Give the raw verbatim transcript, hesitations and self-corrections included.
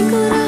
I could